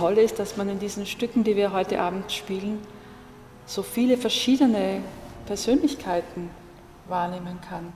toll ist, dass man in diesen Stücken, die wir heute Abend spielen, so viele verschiedene Persönlichkeiten wahrnehmen kann.